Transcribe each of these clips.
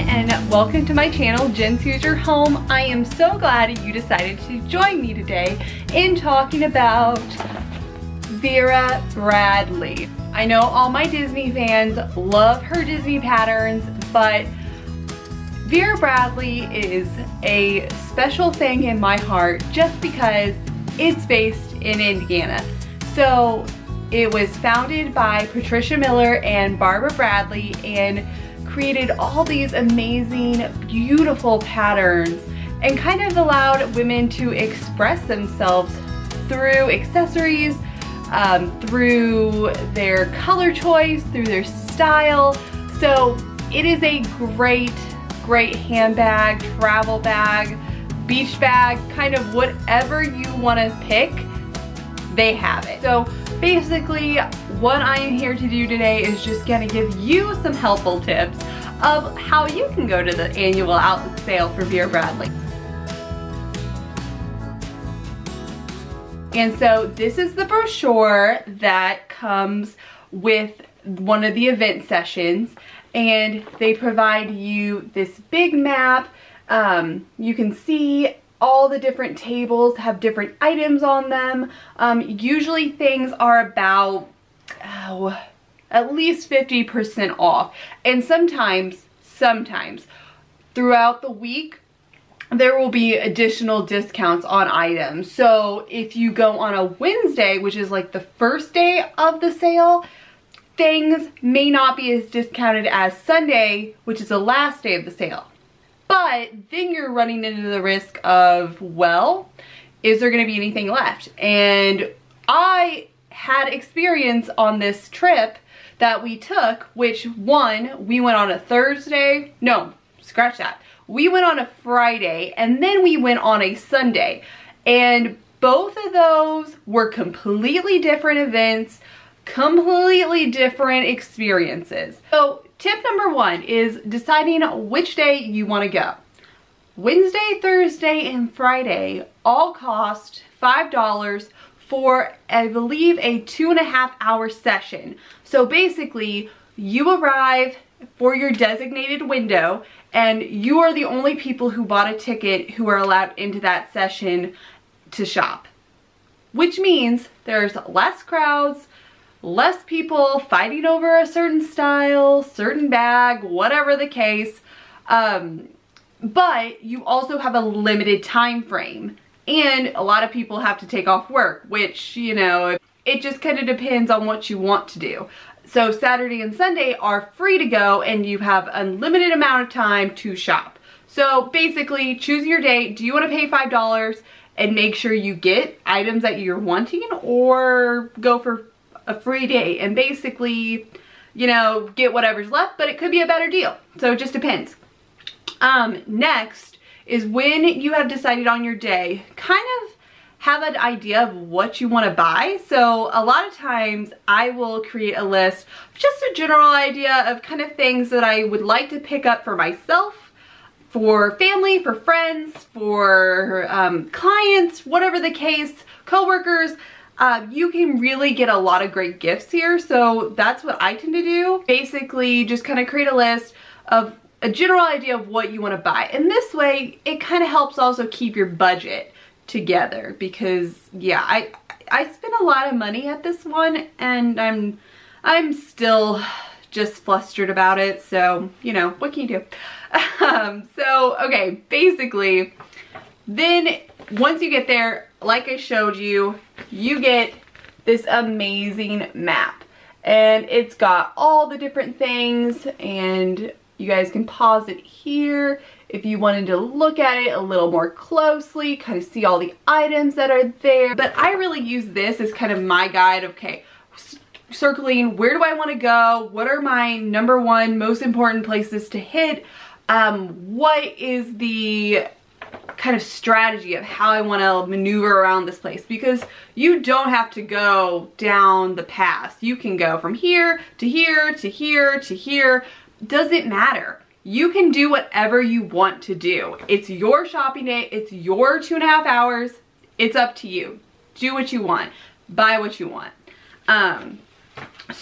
everyone, and welcome to my channel, Jen Sears Your Home. I am so glad you decided to join me today in talking about Vera Bradley. I know all my Disney fans love her Disney patterns, but Vera Bradley is a special thing in my heart just because it's based in Indiana. So it was founded by Patricia Miller and Barbara Bradley and created all these amazing, beautiful patterns and kind of allowed women to express themselves through accessories, through their color choice, through their style. So it is a great handbag, travel bag, beach bag, kind of whatever you want to pick, they have it. So basically what I am here to do today is just gonna give you some helpful tips of how you can go to the annual outlet sale for Vera Bradley. And so this is the brochure that comes with one of the event sessions, and they provide you this big map. You can see all the different tables have different items on them. Usually things are about at least 50% off, and sometimes throughout the week there will be additional discounts on items. So if you go on a Wednesday, which is like the first day of the sale, things may not be as discounted as Sunday, which is the last day of the sale. But then you're running into the risk of, well, is there going to be anything left? And I had experience on this trip that we took, which one, we went on a Thursday. No, scratch that. We went on a Friday, and then we went on a Sunday. And both of those were completely different events, completely different experiences. So tip number one is deciding which day you want to go. Wednesday, Thursday, and Friday all cost $5 for, I believe, a 2.5-hour session. So basically, you arrive for your designated window, and you are the only people who bought a ticket who are allowed into that session to shop. Which means there's less crowds, less people fighting over a certain style, certain bag, whatever the case, but you also have a limited time frame, and a lot of people have to take off work, which, you know, it just kind of depends on what you want to do. So Saturday and Sunday are free to go, and you have unlimited amount of time to shop. So basically, choose your date. Do you want to pay $5 and make sure you get items that you're wanting, or go for a free day and basically, you know, get whatever's left, but it could be a better deal. So it just depends. Next is, when you have decided on your day, kind of have an idea of what you want to buy. So a lot of times I will create a list, just a general idea of kind of things that I would like to pick up for myself, for family, for friends, for clients, whatever the case, coworkers. You can really get a lot of great gifts here, so that's what I tend to do. Basically, just kind of create a list of a general idea of what you want to buy. And this way, it kind of helps also keep your budget together, because, yeah, I spent a lot of money at this one, and I'm still just flustered about it, so, you know, what can you do? Okay, basically, then once you get there, like I showed you, you get this amazing map, and it's got all the different things, and you guys can pause it here if you wanted to look at it a little more closely, kind of see all the items that are there. But I really use this as kind of my guide. Okay, circling, where do I want to go? What are my number one most important places to hit? What is the kind of strategy of how I want to maneuver around this place, because you don't have to go down the path. You can go from here to here to here to here. Doesn't matter. You can do whatever you want to do. It's your shopping day. It's your 2.5 hours. It's up to you. Do what you want. Buy what you want.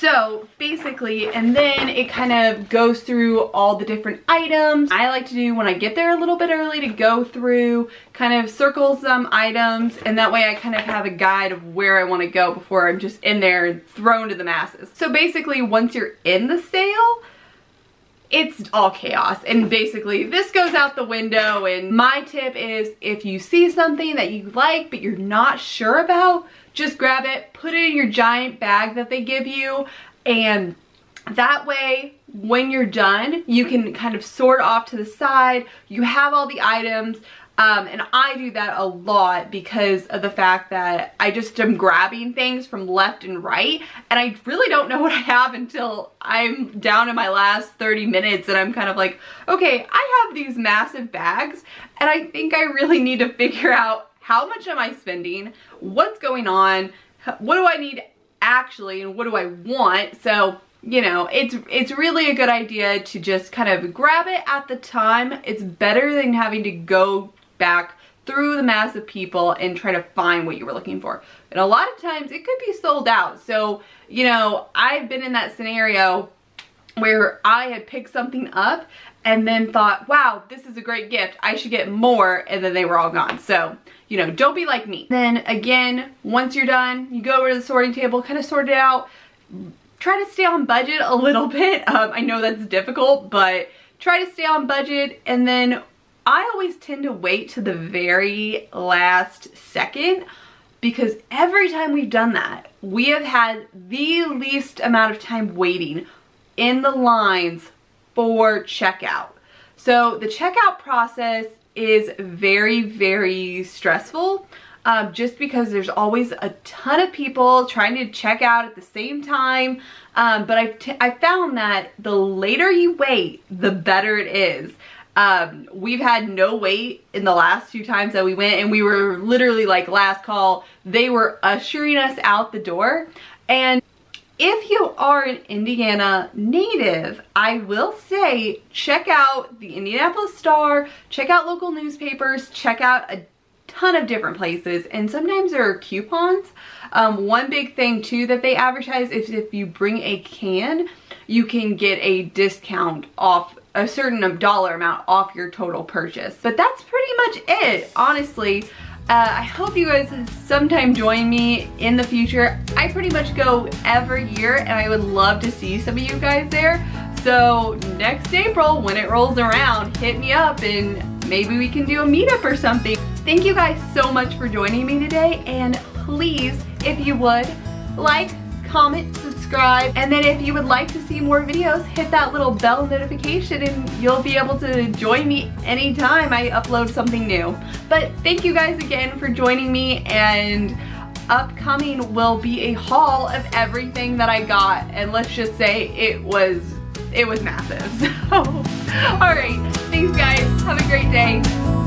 So basically, and then it kind of goes through all the different items. I like to do when I get there a little bit early to go through, kind of circle some items, and that way I kind of have a guide of where I want to go before I'm just in there and thrown to the masses. So basically, once you're in the sale, it's all chaos, and basically this goes out the window. And my tip is, if you see something that you like but you're not sure about, just grab it, put it in your giant bag that they give you, and that way when you're done you can kind of sort off to the side. You have all the items. And I do that a lot because of the fact that I just am grabbing things from left and right, and I really don't know what I have until I'm down in my last 30 minutes and I'm kind of like, okay, I have these massive bags and I think I really need to figure out how much am I spending, what's going on, what do I need actually, and what do I want. So you know, it's really a good idea to just kind of grab it at the time. It's better than having to go back through the mass of people and try to find what you were looking for. And a lot of times it could be sold out. So, you know, I've been in that scenario where I had picked something up and then thought, wow, this is a great gift, I should get more, and then they were all gone. So, you know, don't be like me. Then again, once you're done, you go over to the sorting table, kind of sort it out. Try to stay on budget a little bit. I know that's difficult, but try to stay on budget. And then I always tend to wait to the very last second, because every time we've done that, we have had the least amount of time waiting in the lines for checkout. So the checkout process is very, very stressful. Just because there's always a ton of people trying to check out at the same time. But I found that the later you wait, the better it is. We've had no wait in the last few times that we went, and we were literally like last call. They were ushering us out the door. And if you are an Indiana native, I will say check out the Indianapolis Star, check out local newspapers, check out a ton of different places, and sometimes there are coupons. One big thing too that they advertise is if you bring a can, you can get a discount off a certain dollar amount off your total purchase. But that's pretty much it, honestly. I hope you guys sometime join me in the future. I pretty much go every year, and I would love to see some of you guys there. So next April, when it rolls around, hit me up and maybe we can do a meetup or something. Thank you guys so much for joining me today, and please, if you would, like, comment, subscribe, and then if you would like to see more videos, hit that little bell notification and you'll be able to join me anytime I upload something new. But thank you guys again for joining me, and upcoming will be a haul of everything that I got, and let's just say it was massive. So, all right, thanks guys, have a great day.